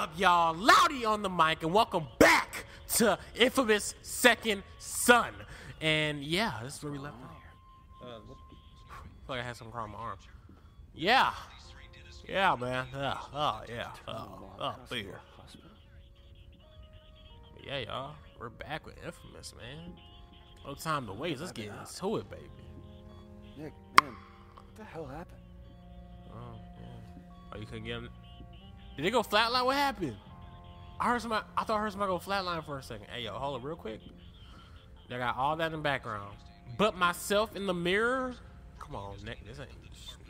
up, y'all? Loudy on the mic, and welcome back to Infamous Second Son. And yeah, this is where we left off. I feel like I had something wrong with my arm. Yeah. Yeah, man. Oh, yeah. Oh, fear. Yeah, y'all. We're back with Infamous, man. No time to waste. Let's get into it, baby. Nick, man, what the hell happened? Oh, man. Oh, you couldn't get him? Did they go flatline? What happened? I thought I heard somebody go flatline for a second. Hey, yo, hold up real quick. They got all that in the background. But myself in the mirror? Come on, this ain't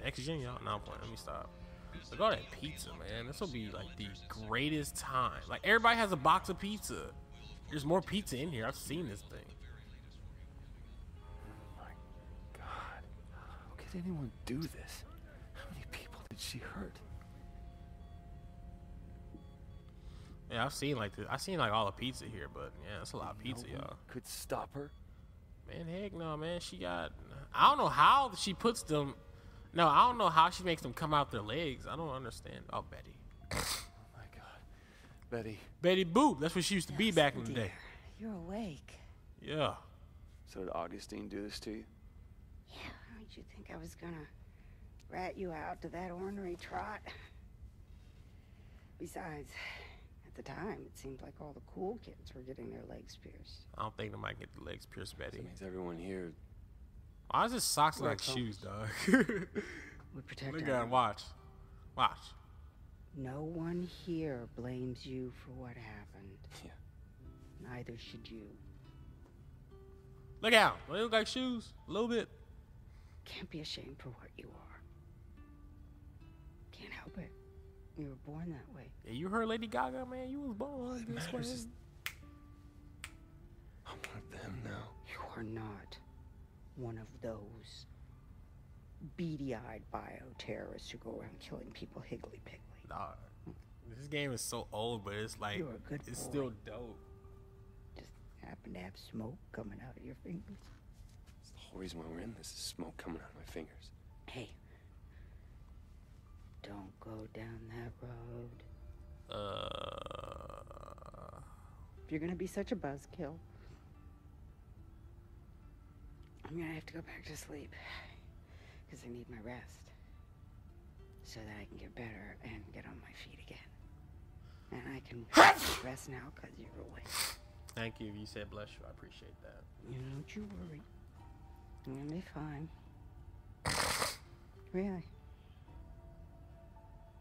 next gen, y'all. No, I'm playing. Let me stop. Look at all that pizza, man. This will be like the greatest time. Like, everybody has a box of pizza. There's more pizza in here. I've seen this thing. Oh, my God. How could anyone do this? How many people did she hurt? Yeah, I've seen like this. I've seen like all the pizza here, but yeah, that's a lot of pizza, y'all. Could stop her? Man, heck no, man. She got. I don't know how she puts them. No, I don't know how she makes them come out their legs. I don't understand. Oh, Betty. Oh my God, Betty. Betty Boop. That's what she used to be back in the day. You're awake. Yeah. So did Augustine do this to you? Yeah. How'd you think I was gonna rat you out to that ornery trot? Besides. At the time, it seemed like all the cool kids were getting their legs pierced. I don't think they might get the legs pierced, Betty. That means everyone here. Why is this socks like shoes, dog? We protect. Look at watch, watch. No one here blames you for what happened. Yeah. Neither should you. Look out! They look like shoes a little bit. Can't be ashamed for what you are. Can't help it. You were born that way. Yeah, you heard Lady Gaga, man. You was born this way. I'm one of them now. You are not one of those beady-eyed bioterrorists who go around killing people higgly-piggly. Nah, this game is so old, but it's like it's still dope. Just happen to have smoke coming out of your fingers. It's the whole reason why we're in this is smoke coming out of my fingers. Hey. Don't go down that road. If you're gonna be such a buzzkill, I'm gonna have to go back to sleep because I need my rest so that I can get better and get on my feet again. And I can rest now because you're awake. Thank you. You said bless you. I appreciate that. You know, don't you worry. I'm gonna be fine. Really.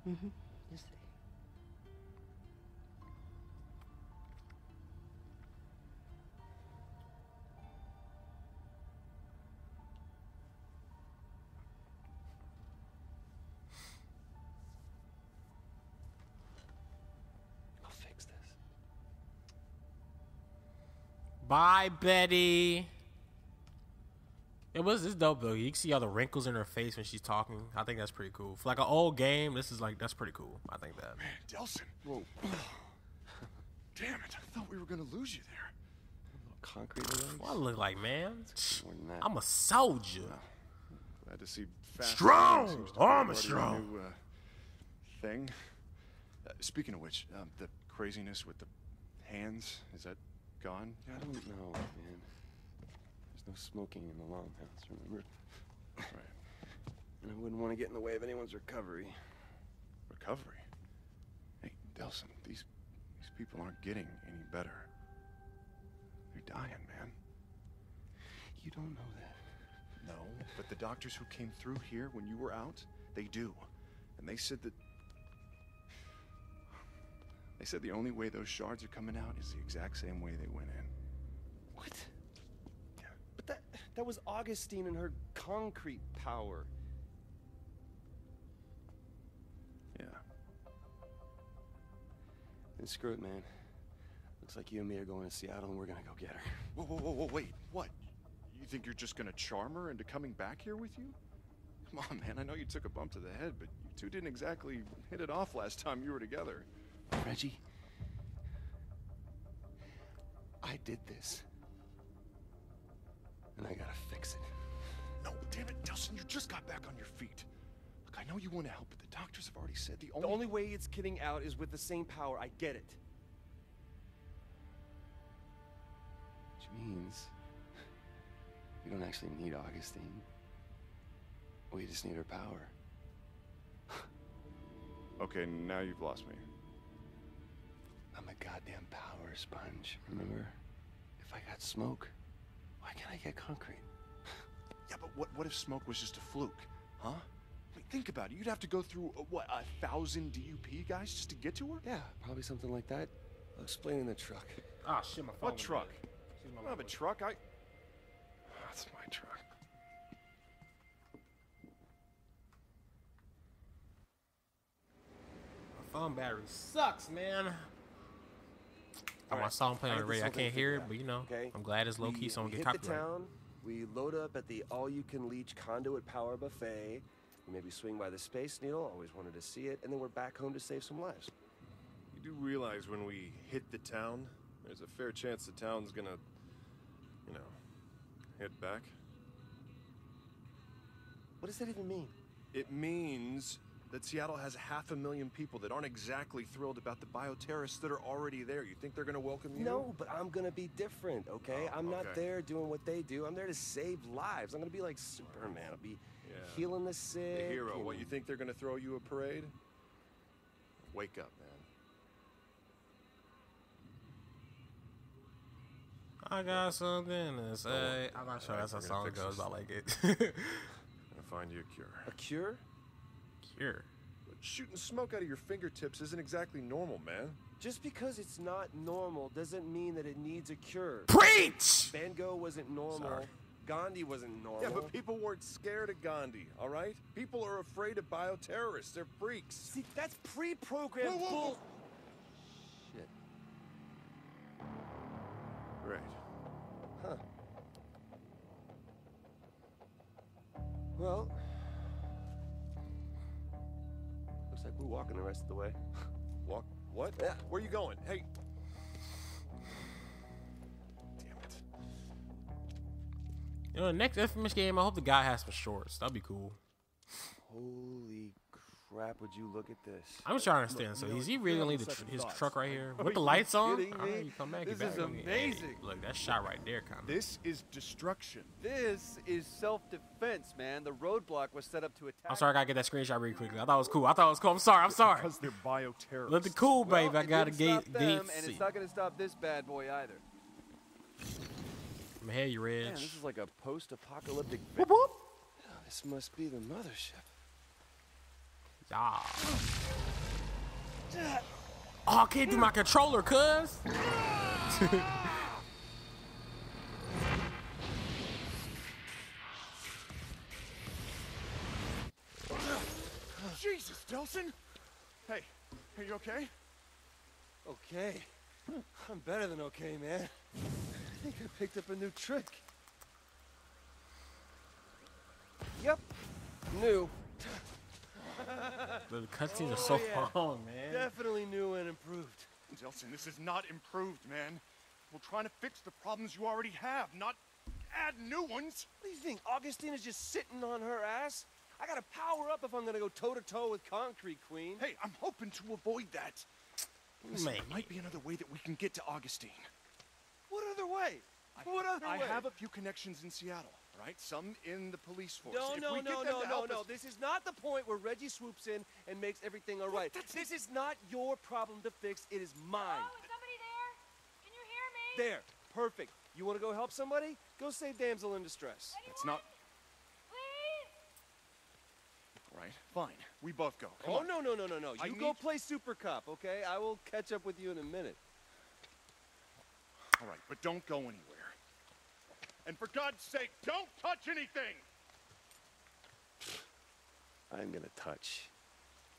Mm-hmm. Yes. I'll fix this. Bye, Betty. It was this dope though. You can see all the wrinkles in her face when she's talking. I think that's pretty cool. For like an old game, this is like that's pretty cool. I think that. Man, Delsin. Whoa. Damn it! I thought we were gonna lose you there. Concrete. What I look like, man? I'm a soldier. Glad to see. Strong. I'm a strong. New, thing. Speaking of which, the craziness with the hands, is that gone? Yeah, I don't know, man. No smoking in the longhouse, remember? Right. And I wouldn't want to get in the way of anyone's recovery. Recovery? Hey, Delsin, these people aren't getting any better. They're dying, man. You don't know that. No, but the doctors who came through here when you were out, they do. And they said that... They said the only way those shards are coming out is the exact same way they went in. What? That was Augustine and her concrete power. Yeah. Then screw it, man. Looks like you and me are going to Seattle and we're gonna go get her. Whoa, whoa, whoa, whoa, wait. What? You think you're just gonna charm her into coming back here with you? Come on, man. I know you took a bump to the head, but you two didn't exactly hit it off last time you were together. Reggie. I did this. And I gotta fix it. No, damn it, Delsin, you just got back on your feet. Look, I know you want to help, but the doctors have already said the only way it's getting out is with the same power. I get it. Which means we don't actually need Augustine. We just need her power. Okay, now you've lost me. I'm a goddamn power sponge, remember? If I got smoke, why can't I get concrete? Yeah, but what if smoke was just a fluke, huh? I mean, think about it. You'd have to go through, what, 1,000 DUP guys just to get to her? Yeah, probably something like that. I'll explain in the truck. Ah, shit, my phone. What truck? I don't have a truck. That's my truck. Phone battery sucks, man. I saw him playing on the radio. I can't hear it, but you know, okay. I'm glad it's low key, so I don't get copyrighted. We load up at the all-you-can-leech conduit power buffet. We maybe swing by the Space Needle. Always wanted to see it, and then we're back home to save some lives. You do realize when we hit the town, there's a fair chance the town's gonna, you know, hit back. What does that even mean? It means that Seattle has 500,000 people that aren't exactly thrilled about the bioterrorists that are already there. You think they're gonna welcome you? No, but I'm gonna be different, okay? I'm not there doing what they do. I'm there to save lives. I'm gonna be like Superman. I'll be healing the sick. The hero. What, you think they're gonna throw you a parade? Wake up, man. I got something to say. I'm not sure that's how song goes, but I like it. I'm gonna find you a cure. A cure? Here. But shooting smoke out of your fingertips isn't exactly normal, man. Just because it's not normal doesn't mean that it needs a cure. Preach! Van Gogh wasn't normal. Sorry. Gandhi wasn't normal. Yeah, but people weren't scared of Gandhi, all right? People are afraid of bioterrorists. They're freaks. See, that's pre-programmed bull. Shit. Right. Huh. Well, looks like we're walking the rest of the way. Walk? What? Yeah. Where are you going? Hey. Damn it. You know, the next Infamous game, I hope the guy has some shorts. That'd be cool. Holy crap, would you look at this? I'm just trying to understand. So, is he really going to leave his truck right here with the lights on? You come back, this is amazing. Look, that shot right there, kind of. This is destruction. This is self-defense, man. The roadblock was set up to attack. I'm sorry, I gotta get that screenshot really quickly. I thought it was cool. I'm sorry. Because they're bioterrorists. Look, the cool, babe. I gotta get them, and it's not gonna stop this bad boy either. I'm ahead, you Reg. Man, this is like a post-apocalyptic. Oh, this must be the mothership. Ah. Oh, I can't do my controller, cuz. Jesus, Delsin. Hey, are you okay? Okay. I'm better than okay, man. I think I picked up a new trick. Yep. New. The cutscenes are so long, man. Definitely new and improved. Delsin, this is not improved, man. We're trying to fix the problems you already have, not add new ones. What do you think? Augustine is just sitting on her ass? I gotta power up if I'm gonna go toe-to-toe with Concrete Queen. Hey, I'm hoping to avoid that. Listen, there might be another way that we can get to Augustine. What other way? What other way? I have a few connections in Seattle. Right? Some in the police force. No. This is not the point where Reggie swoops in and makes everything all right. This is not your problem to fix. It is mine. Oh, is somebody there? Can you hear me? There. Perfect. You want to go help somebody? Go save damsel in distress. Anyone? That's not... Please? All right. Fine. We both go. Come on. No. You go play Super Cop, okay? I will catch up with you in a minute. All right, but don't go anywhere. And for God's sake, don't touch anything! I'm gonna touch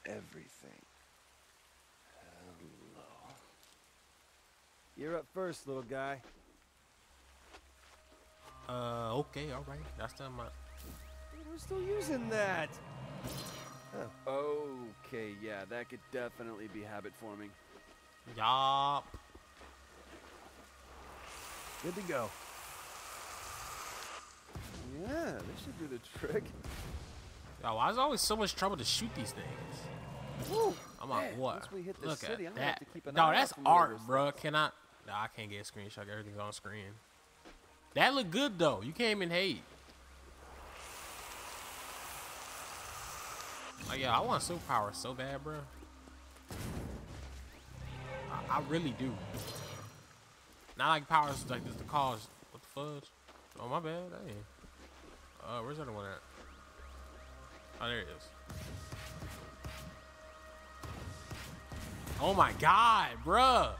everything. Hello. You're up first, little guy. Okay, alright. That's not my... Dude, we're still using that! Huh. Okay, yeah, that could definitely be habit forming. Yup. Good to go. Yeah, this should do the trick. Yo, why is there always so much trouble to shoot these things? Ooh, I'm like, what? Look at that. No, that's art, bro. Can I? No, I can't get a screenshot. Everything's on screen. That look good, though. You can't even hate. Like, yeah, I want superpower so bad, bro. I really do. Not like powers like this, the cause. What the fudge? Oh, my bad. Hey. Where's the other one at? Oh, there it is. Oh my God, bruh.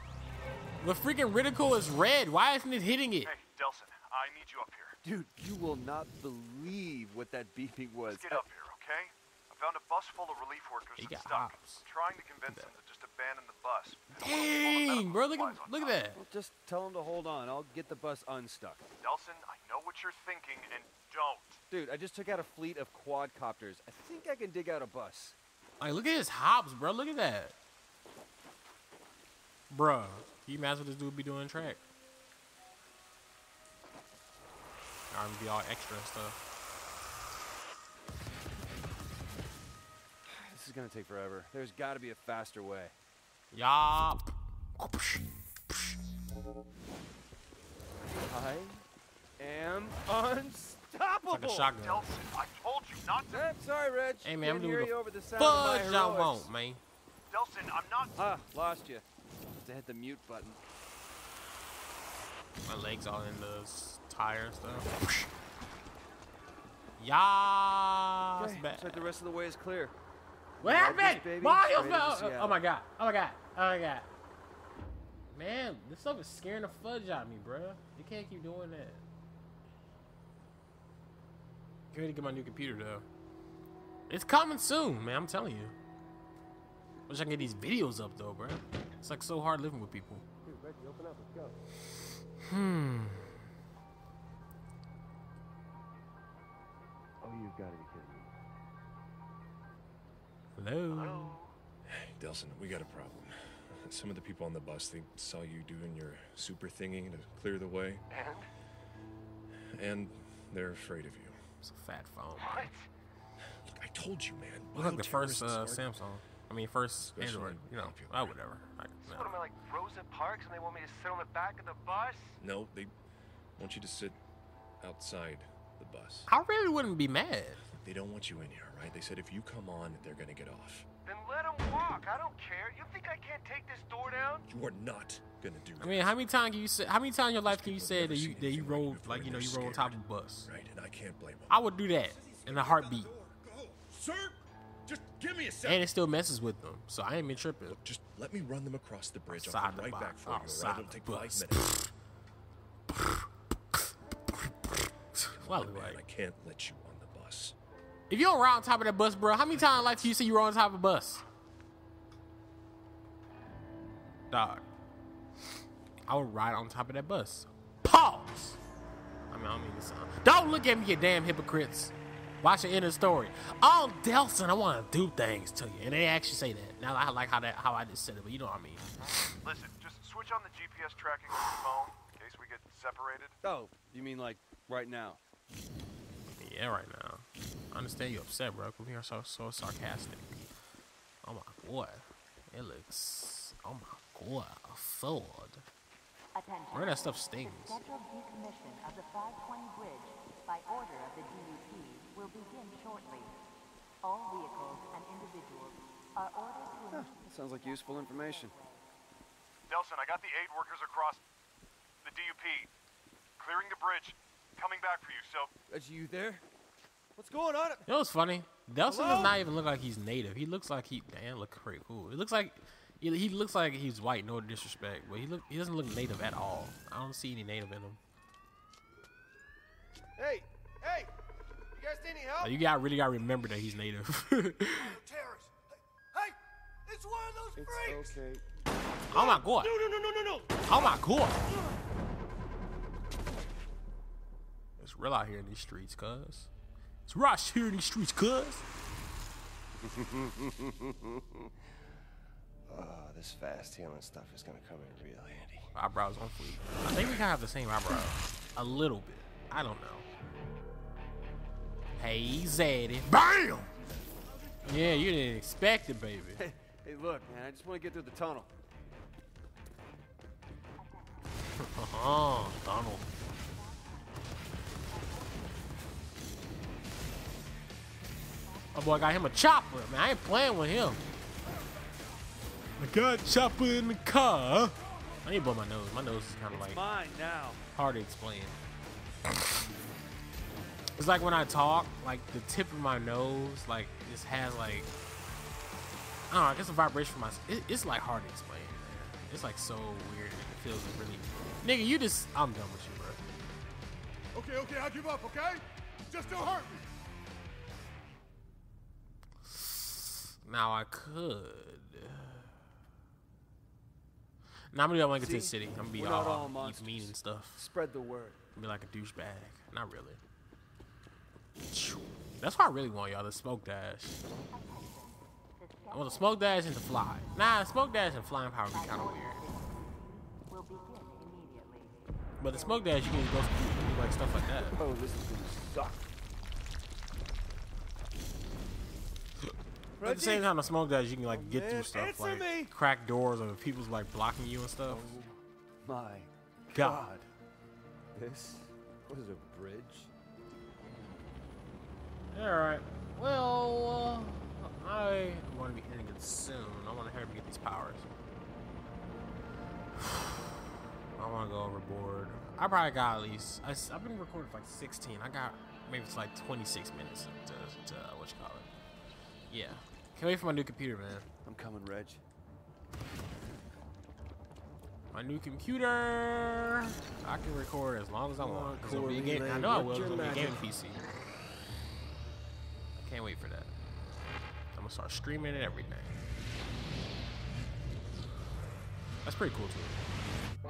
The freaking reticle is red. Why isn't it hitting it? Hey, Delsin, I need you up here. Dude, you will not believe what that beeping was. Let's get up here, okay? I found a bus full of relief workers that's stuck. I'm trying to convince them to just abandon the bus. Dang, bro, look at that. Well, just tell them to hold on. I'll get the bus unstuck. Delsin, I know what you're thinking, and don't. Dude, I just took out a fleet of quadcopters. I think I can dig out a bus. Like, look at his hops, bro. Look at that. Bro, you might as well this dude be doing track. I'm gonna be all extra and stuff. This is gonna take forever. There's gotta be a faster way. Yup. I am unstoppable. Like a shotgun. Delsin, I told you not to. I'm sorry, Reg. Hey, man, I'm doing the fudge I want, man. Delsin, I'm not. Ah, lost you. Have to hit the mute button. My legs all in those tires, though. Yeah. Okay. Looks like the rest of the way is clear. What happened? Oh my God. Oh my God. Oh my God. Man, this stuff is scaring the fudge out of me, bro. You can't keep doing that. Good to get my new computer though. It's coming soon, man. I'm telling you. Wish I can get these videos up though, bro. It's like so hard living with people. Dude, Reggie, open up. Let's go. Oh, you've got to be kidding me. Hello. Hello. Hey, Delsin, we got a problem. Some of the people on the bus they saw you doing your super thingy to clear the way. And they're afraid of you. It's a fat phone. What? Look, I told you, man. Look like the first Samsung. I mean, first Android. You know, oh, whatever. So what am I, like Rosa Parks, and they want me to sit on the back of the bus? No, they want you to sit outside the bus. I really wouldn't be mad. They don't want you in here, right? They said if you come on, they're gonna get off. Then let them walk. I don't care. You think I can't take this door down? You are not gonna do that. I mean, how many times can you say? How many times in your life can you say that you rolled like you know you rolled on top of a bus? Right, and I can't blame them. I would do that in a heartbeat. Go, sir. Just give me a second. And it still messes with them, so I ain't been tripping. Look, just let me run them across the bridge. I'll come right back for you. It'll take 5 minutes. Well, man, I can't let you on the bus. If you're around on top of that bus, bro, how many times like you say you were on top of a bus? Dog, I would ride on top of that bus. Pause. I mean, I don't mean to sound. Don't look at me, you damn hypocrites. Watch the end of the story. Oh, Delsin, I want to do things to you, and they actually say that. Now I like how I just said it, but you know what I mean. Listen, just switch on the GPS tracking on your phone in case we get separated. Oh, you mean like right now? Yeah, right now. I understand you're upset, bro. We are so sarcastic. Oh my God, it looks. Oh my God, a sword. Where that stuff stings. The scheduled decommission of the 520 bridge by order of the DUP will begin shortly. All vehicles and individuals are ordered to... sounds like useful information. Delsin, I got the aid workers across the DUP. Clearing the bridge. Coming back for you, so... Is you there? What's going on? You know what's funny? Delsin does not even look like he's native. He looks like he... Damn, look pretty cool. It looks like... He looks like he's white, no disrespect. But he doesn't look native at all. I don't see any native in him. Hey! Hey! You guys need any help? You really gotta remember that he's native. Hey, it's one of those freaks. Okay. Oh my God! No! Oh my God! It's real out here in these streets, cuz. It's real out here in these streets, cuz. This fast healing stuff is gonna come in real handy. Eyebrows on fleek. I think we kind of have the same eyebrows. A little bit. I don't know. Hey, Zaddy. BAM! Yeah, you didn't expect it, baby. Hey, look, man, I just want to get through the tunnel. Oh, tunnel. Oh boy, I got him a chopper, man. I ain't playing with him. I got chopper in the car. I need to blow my nose. My nose is kind of like mine now. Hard to explain. It's like when I talk, like the tip of my nose, like this has like, I don't know, I guess a vibration from my, it's like hard to explain, man. It's like so weird and it feels really, nigga, you just, I'm done with you, bro. Okay, I'll give up, okay? Just don't hurt me. Now I could. Now I'm gonna go to the city. I'm gonna be all mean and stuff. Spread the word. Be like a douchebag. Not really. That's why I really want y'all to smoke dash. I want to smoke dash and to fly. Nah, smoke dash and flying power would be kind of weird. But the smoke dash, you can go do like stuff like that. Oh, this is gonna suck. At the same time, the smoke dash, you can like get through stuff like crack doors or people's like blocking you and stuff. Oh my God, this was a bridge. All right. Well, I want to be ending it soon. I want to help get these powers. I want to go overboard. I probably got at least. I've been recording for like 16. I got maybe it's like 26 minutes to what you call it. Yeah. Can't wait for my new computer, man. I'm coming, Reg. My new computer. I can record as long as I want. Cause it'll be a game. I know I will. It'll be a gaming PC. Can't wait for that. I'm gonna start streaming and everything. That's pretty cool too.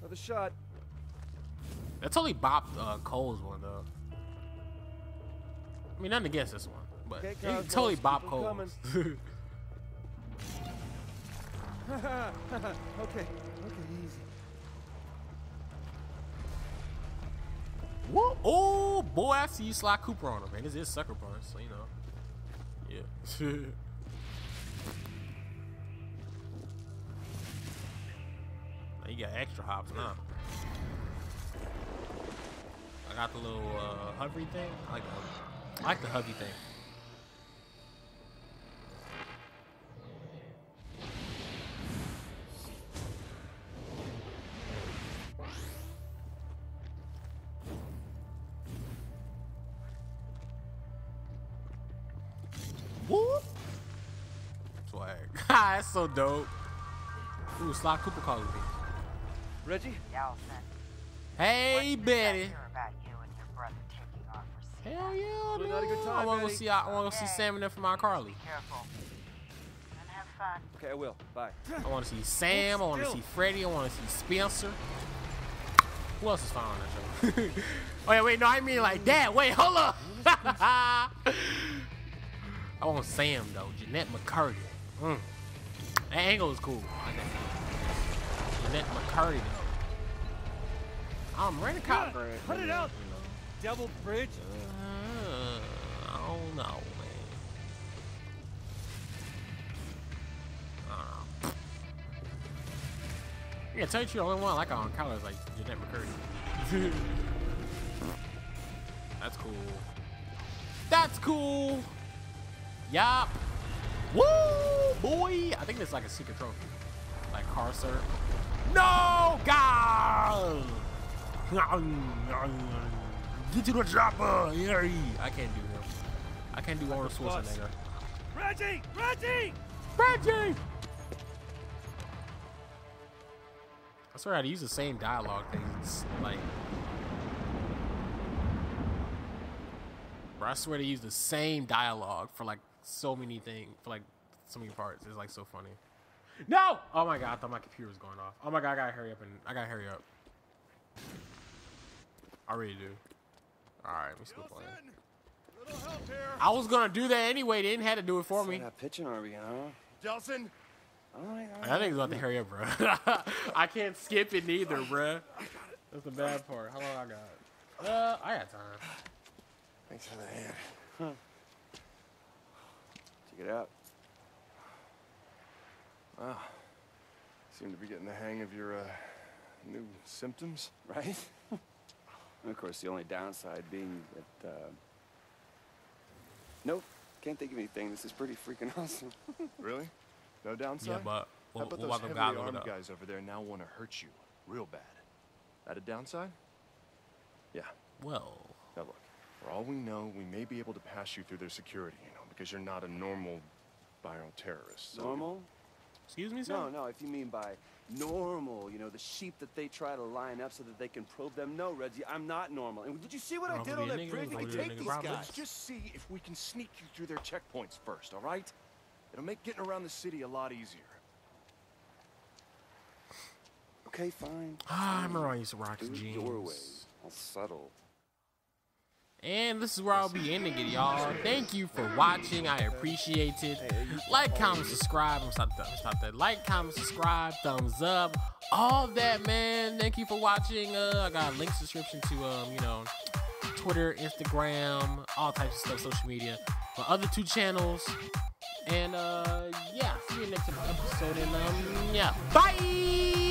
Another shot. That totally bopped Cole's one though. I mean, nothing against this one, but it totally bopped Cole's. Okay, easy. Whoa. Oh boy, I see Sly Cooper on him, man. This is sucker punch, so you know. Yeah. Now you got extra hops now. I got the little hovery thing. I like the hovery thing. That's so dope. Ooh, Sly Cooper calling me. Reggie? Nelson. Hey, Betty. Hell yeah, dude. I want to go see Sam and then from our Carly. Be careful. And have fun. Okay, I will. Bye. I want to see Sam. I want to see Freddie. I want to see Spencer. Who else is fine on that show? Oh, yeah, wait. No, I mean like that. Wait, hold up. I want Sam, though. Jeanette McCurdy. Mm. That angle is cool. Jeanette McCurdy though. I'm ready to cop. Put it out. Double bridge. I don't know, man. Yeah, tell you the only one I like on colors like Jeanette McCurdy. That's cool. That's cool. Yup. Woo! Boy, I think there's like a secret trophy. Like car surf. No! God! Get to the chopper! I can't do him. I can't do Arnold Schwarzenegger. Reggie! Reggie! Reggie! I swear I'd use the same dialogue things. Like, bro, I swear to use the same dialogue for like so many things. For like so many parts. It's like so funny. No! Oh my God, I thought my computer was going off. Oh my God, I gotta hurry up. I really do. Alright, let me still play. I was gonna do that anyway. They didn't have to do it for me. That pitching are we, huh? Delsin? I think he's about to hurry up, bro. I can't skip it neither, bro. That's the bad part. How long I got? I got time. Thanks for the hand. Huh. to get out. Wow. Seem to be getting the hang of your new symptoms, right? And of course, the only downside being that... Nope, can't think of anything. This is pretty freaking awesome. Really? No downside? Yeah, but... How about those heavily armed guys over there now want to hurt you real bad? That a downside? Yeah. Well... Now look, for all we know, we may be able to pass you through their security, you know, because you're not a normal viral terrorist. So normal? Excuse me, sir? No, no, if you mean by normal, you know, the sheep that they try to line up so that they can probe them. No, Reggie, I'm not normal. And did you see what I did on that bridge? We take these guys. Just see if we can sneak you through their checkpoints first, all right? It'll make getting around the city a lot easier. Okay, fine. Ah, I remember I used to rock his jeans. Doorways. All subtle. And this is where I'll be ending it, y'all. Thank you for watching. I appreciate it. Like, comment, subscribe. Stop that. Like, comment, subscribe, thumbs up, all that, man. Thank you for watching. I got a link subscription to you know, Twitter, Instagram, all types of stuff, social media, my other two channels. And yeah, see you next episode. And yeah, bye.